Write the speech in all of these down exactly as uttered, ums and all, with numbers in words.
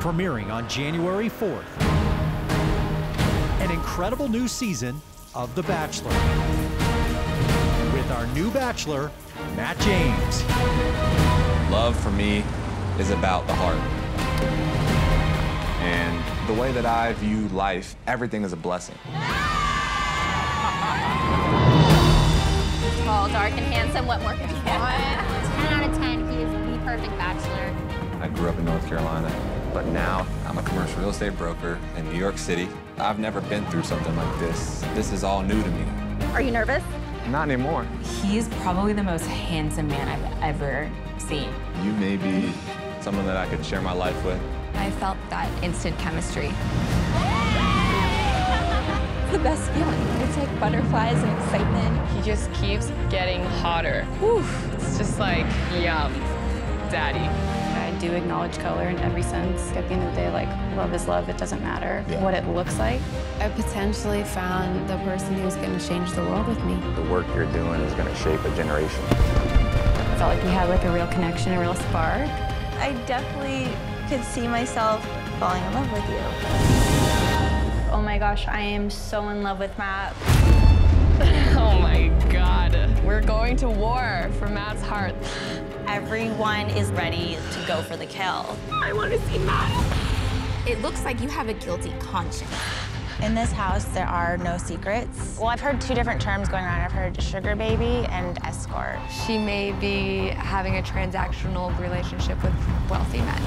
Premiering on January fourth, an incredible new season of The Bachelor with our new bachelor, Matt James. Love for me is about the heart. And the way that I view life, everything is a blessing. Tall, dark, and handsome. What more could you want? ten out of ten, he is the perfect bachelor. I grew up in North Carolina, but now I'm a commercial real estate broker in New York City. I've never been through something like this. This is all new to me. Are you nervous? Not anymore. He's probably the most handsome man I've ever seen. You may be someone that I could share my life with. I felt that instant chemistry. It's the best feeling. It's like butterflies and excitement. He just keeps getting hotter. Whew. It's just like, yum, daddy. I do acknowledge color in every sense. At the end of the day, like, love is love. It doesn't matter yeah. what it looks like. I potentially found the person who's going to change the world with me. The work you're doing is going to shape a generation. I felt like we had, like, a real connection, a real spark. I definitely could see myself falling in love with you. Oh, my gosh, I am so in love with Matt. Oh, my God. We're going to war for Matt's heart. Everyone is ready to go for the kill. I want to see Matt. It looks like you have a guilty conscience. In this house, there are no secrets. Well, I've heard two different terms going around. I've heard sugar baby and escort. She may be having a transactional relationship with wealthy men.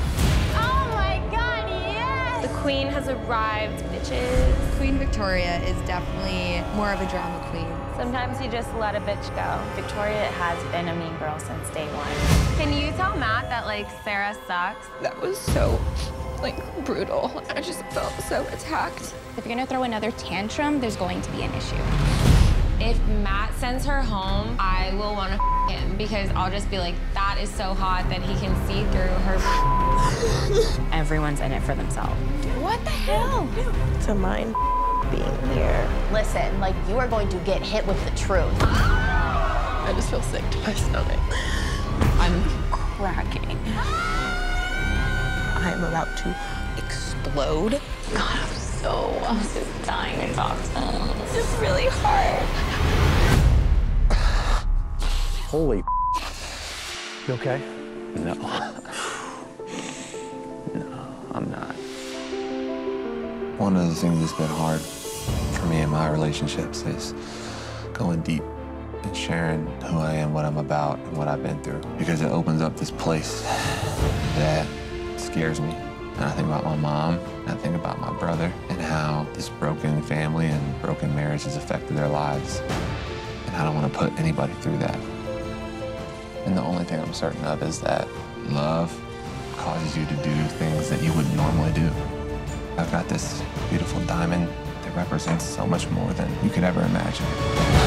Oh my God, yes! The queen has arrived, bitches. Queen Victoria is definitely more of a drama queen. Sometimes you just let a bitch go. Victoria has been a mean girl since day one. Can you tell Matt that, like, Sarah sucks? That was so, like, brutal. I just felt so attacked. If you're gonna throw another tantrum, there's going to be an issue. If Matt sends her home, I will want to f him because I'll just be like, that is so hot that he can see through her. Everyone's in it for themselves. What the hell? It's a mine. Being here. Listen, like, you are going to get hit with the truth. I just feel sick to my stomach. I'm cracking. I'm about to explode. God, I'm so, I'm just dying to talk to him. This is really hard. Holy. You okay? No. No, I'm not. One of the things that's been hard for me in my relationships is going deep and sharing who I am, what I'm about, and what I've been through. Because it opens up this place that scares me. And I think about my mom, and I think about my brother, and how this broken family and broken marriage has affected their lives. And I don't want to put anybody through that. And the only thing I'm certain of is that love causes you to do things that you wouldn't normally do. I've got this beautiful diamond that represents so much more than you could ever imagine.